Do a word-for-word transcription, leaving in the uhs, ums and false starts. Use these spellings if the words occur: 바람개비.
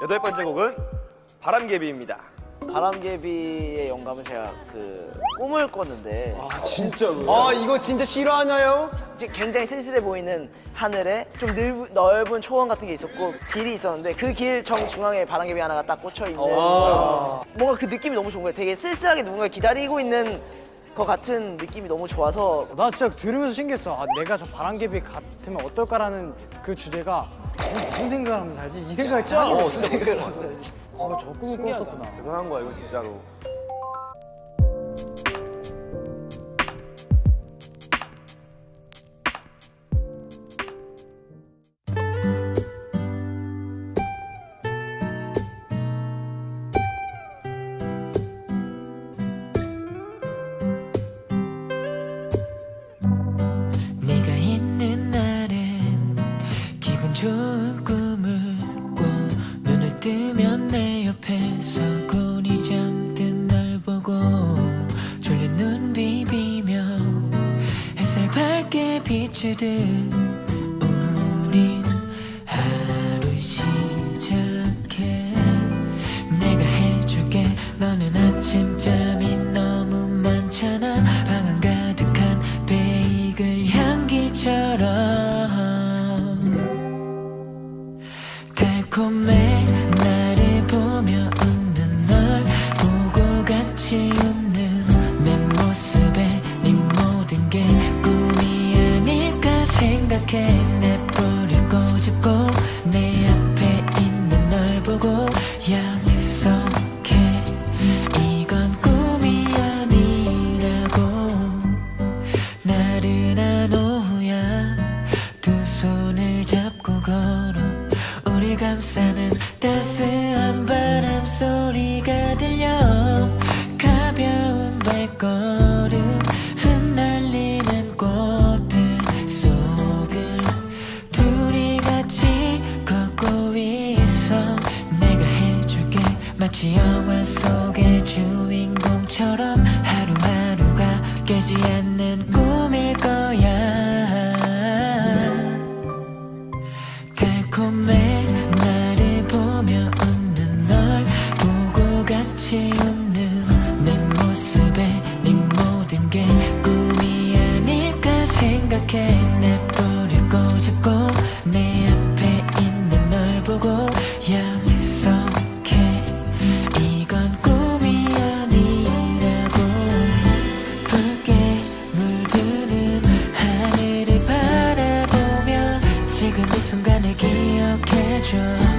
여덟 번째 곡은 바람개비입니다. 바람개비의 영감은 제가 그 꿈을 꿨는데. 아 진짜로요? 아 이거 진짜 싫어하나요? 굉장히 쓸쓸해 보이는 하늘에 좀 넓, 넓은 초원 같은 게 있었고 길이 있었는데 그 길 정중앙에 바람개비 하나가 딱 꽂혀있는 아 뭔가 그 느낌이 너무 좋은 거예요. 되게 쓸쓸하게 누군가 기다리고 있는 것 같은 느낌이 너무 좋아서 나 진짜 들으면서 신기했어. 아, 내가 저 바람개비 같으면 어떨까라는 그 주제가 무슨 생각을 하면 살지? 이 생각을 짜! 어, 무슨 생각을 하면 살지? 아, 저 꿈을 꿨었구나. 대단한 거야, 이거 진짜로. 좋은 꿈을 꿔 눈을 뜨면 내 옆에서 곤히 잠든 널 보고 졸린 눈 비비며 햇살 밝게 비추듯 우린 하루 시작해. 내가 해줄게. 너는 아침잠이 너무 많잖아. 방안 가득한 베이글 향기처럼 달콤해. 나를 보며 웃는 널 보고 같이 웃는 내 모습에 네 모든 게 꿈이 아닐까 생각해. 내 볼을 꼬집고 내 앞에 있는 널 보고 약속해. 이건 꿈이 아니라고. 나른한 오후야. 두 손을 잡고 걸어 감싸는 따스한 바람 소리가 들려. 가벼운 발걸음 흩날리는 꽃들 속을 둘이 같이 걷고 있어. 내가 해줄게. 마치 영화 속의 주인공처럼 하루하루가 깨지 않는 꿈일 거야. 달콤해. 웃는 내 모습에 네 모든 게 꿈이 아닐까 생각해. 내 볼을 꼬집고 내 앞에 있는 널 보고 약속해. 이건 꿈이 아니라고. 붉게 물드는 하늘을 바라보며 지금 이 순간을 기억해줘.